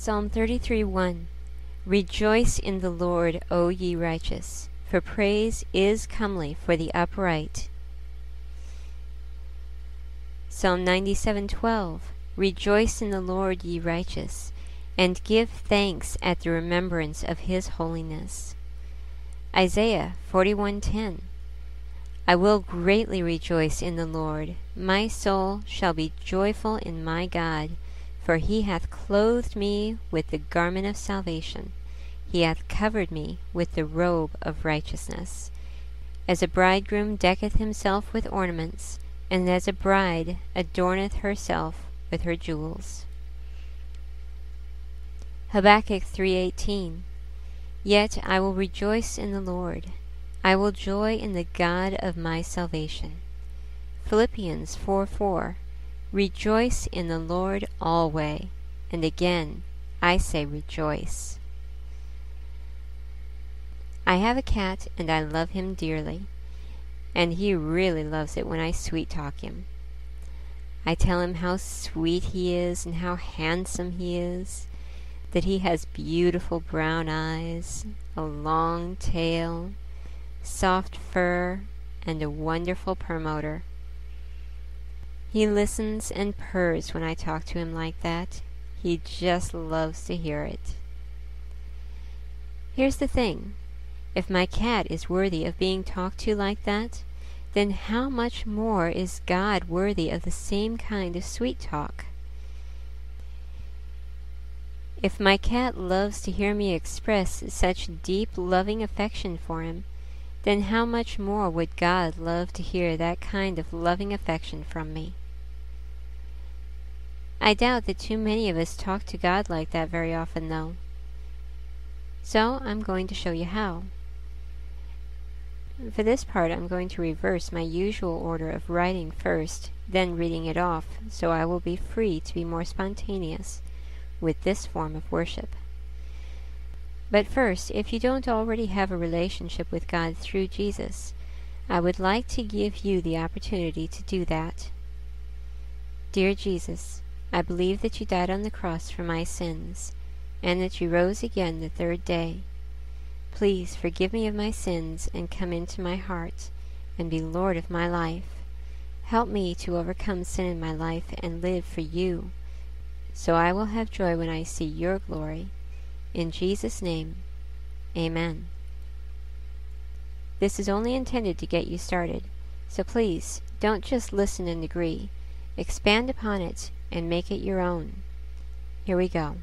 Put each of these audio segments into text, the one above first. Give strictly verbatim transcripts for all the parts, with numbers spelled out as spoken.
Psalm thirty-three one Rejoice in the Lord, O ye righteous, for praise is comely for the upright. Psalm ninety-seven twelve Rejoice in the Lord, ye righteous, and give thanks at the remembrance of his holiness. Isaiah forty-one ten I will greatly rejoice in the Lord. My soul shall be joyful in my God, for he hath clothed me with the garment of salvation. He hath covered me with the robe of righteousness. As a bridegroom decketh himself with ornaments, and as a bride adorneth herself with her jewels. Habakkuk three eighteen Yet I will rejoice in the Lord. I will joy in the God of my salvation. Philippians four four Rejoice in the Lord alway, and again I say rejoice. I have a cat and I love him dearly, and he really loves it when I sweet talk him. I tell him how sweet he is and how handsome he is, that he has beautiful brown eyes, a long tail, soft fur, and a wonderful promoter. He listens and purrs when I talk to him like that. He just loves to hear it. Here's the thing. If my cat is worthy of being talked to like that, then how much more is God worthy of the same kind of sweet talk? If my cat loves to hear me express such deep, loving affection for him, then how much more would God love to hear that kind of loving affection from me? I doubt that too many of us talk to God like that very often, though. So I'm going to show you how. For this part, I'm going to reverse my usual order of writing first, then reading it off, so I will be free to be more spontaneous with this form of worship. But first, if you don't already have a relationship with God through Jesus, I would like to give you the opportunity to do that. Dear Jesus, I believe that you died on the cross for my sins, and that you rose again the third day. Please forgive me of my sins and come into my heart, and be Lord of my life. Help me to overcome sin in my life and live for you, so I will have joy when I see your glory. In Jesus' name, Amen. This is only intended to get you started, so please don't just listen and agree. Expand upon it and make it your own. Here we go.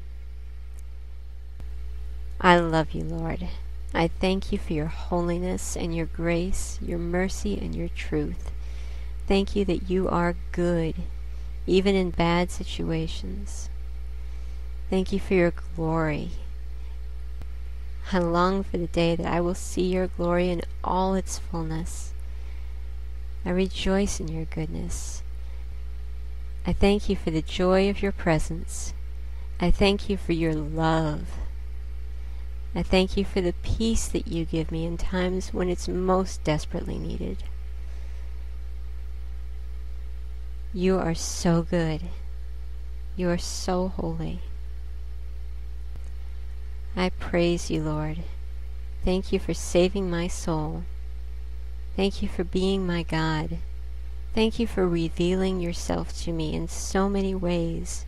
I love you, Lord. I thank you for your holiness and your grace, your mercy and your truth. Thank you that you are good, even in bad situations. Thank you for your glory. I long for the day that I will see your glory in all its fullness. I rejoice in your goodness. I thank you for the joy of your presence. I thank you for your love. I thank you for the peace that you give me in times when it's most desperately needed. You are so good. You are so holy. I praise you, Lord. Thank you for saving my soul. Thank you for being my God. Thank you for revealing yourself to me in so many ways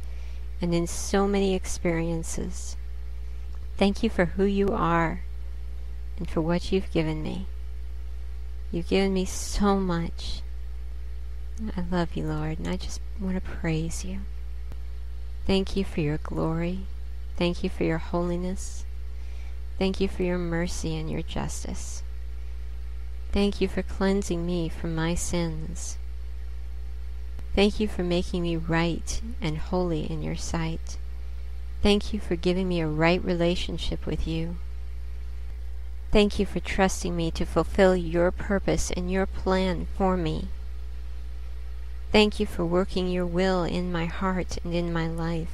and in so many experiences. Thank you for who you are and for what you've given me. You've given me so much. I love you, Lord, and I just want to praise you. Thank you for your glory. Thank you for your holiness. Thank you for your mercy and your justice. Thank you for cleansing me from my sins. Thank you for making me right and holy in your sight. Thank you for giving me a right relationship with you. Thank you for trusting me to fulfill your purpose and your plan for me. Thank you for working your will in my heart and in my life.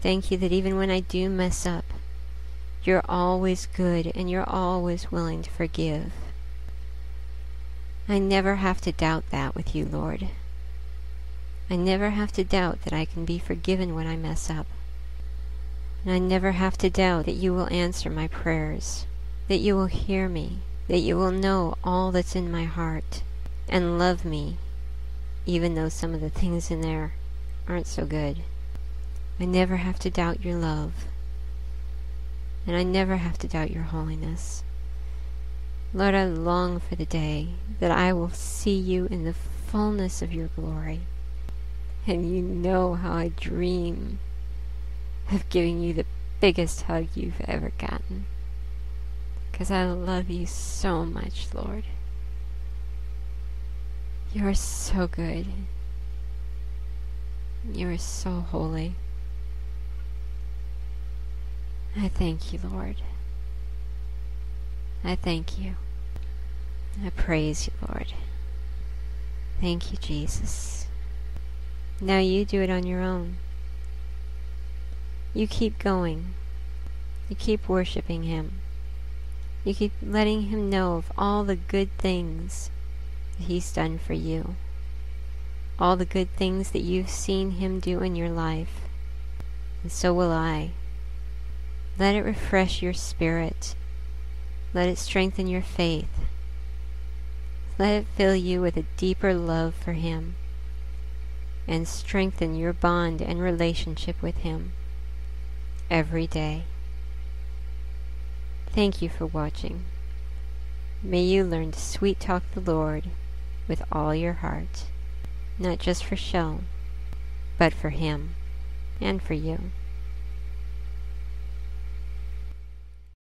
Thank you that even when I do mess up, you're always good and you're always willing to forgive. I never have to doubt that with you, Lord. I never have to doubt that I can be forgiven when I mess up. and I never have to doubt that you will answer my prayers, that you will hear me, that you will know all that's in my heart, and love me, even though some of the things in there aren't so good. I never have to doubt your love, and I never have to doubt your holiness. Lord, I long for the day that I will see you in the fullness of your glory. And you know how I dream of giving you the biggest hug you've ever gotten. Because I love you so much, Lord. You are so good. You are so holy. I thank you, Lord. I thank you. I praise you, Lord. Thank you, Jesus. Now you do it on your own. You keep going. You keep worshiping Him. You keep letting Him know of all the good things that He's done for you. All the good things that you've seen Him do in your life. And so will I. Let it refresh your spirit. Let it strengthen your faith. Let it fill you with a deeper love for Him, and strengthen your bond and relationship with Him every day. Thank you for watching. May you learn to sweet talk the Lord with all your heart, not just for show, but for Him and for you.